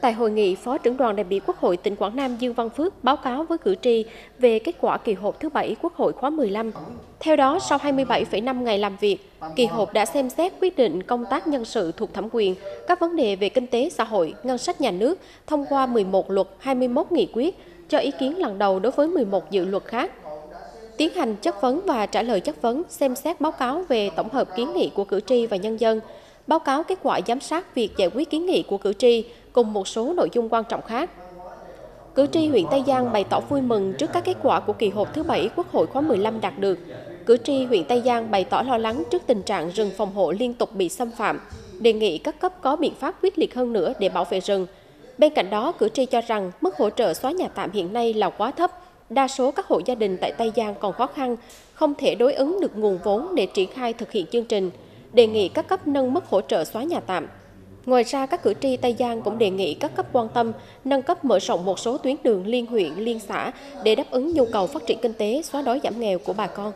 Tại hội nghị, Phó trưởng đoàn đại biểu Quốc hội tỉnh Quảng Nam Dương Văn Phước báo cáo với cử tri về kết quả kỳ họp thứ 7 Quốc hội khóa 15. Theo đó, sau 27,5 ngày làm việc, kỳ họp đã xem xét quyết định công tác nhân sự thuộc thẩm quyền, các vấn đề về kinh tế xã hội, ngân sách nhà nước, thông qua 11 luật, 21 nghị quyết, cho ý kiến lần đầu đối với 11 dự luật khác. Tiến hành chất vấn và trả lời chất vấn, xem xét báo cáo về tổng hợp kiến nghị của cử tri và nhân dân, báo cáo kết quả giám sát việc giải quyết kiến nghị của cử tri cùng một số nội dung quan trọng khác. Cử tri huyện Tây Giang bày tỏ vui mừng trước các kết quả của kỳ họp thứ 7 Quốc hội khóa 15 đạt được. Cử tri huyện Tây Giang bày tỏ lo lắng trước tình trạng rừng phòng hộ liên tục bị xâm phạm, đề nghị các cấp có biện pháp quyết liệt hơn nữa để bảo vệ rừng. Bên cạnh đó, cử tri cho rằng mức hỗ trợ xóa nhà tạm hiện nay là quá thấp, đa số các hộ gia đình tại Tây Giang còn khó khăn, không thể đối ứng được nguồn vốn để triển khai thực hiện chương trình, đề nghị các cấp nâng mức hỗ trợ xóa nhà tạm. Ngoài ra, các cử tri Tây Giang cũng đề nghị các cấp quan tâm, nâng cấp mở rộng một số tuyến đường liên huyện, liên xã để đáp ứng nhu cầu phát triển kinh tế, xóa đói giảm nghèo của bà con.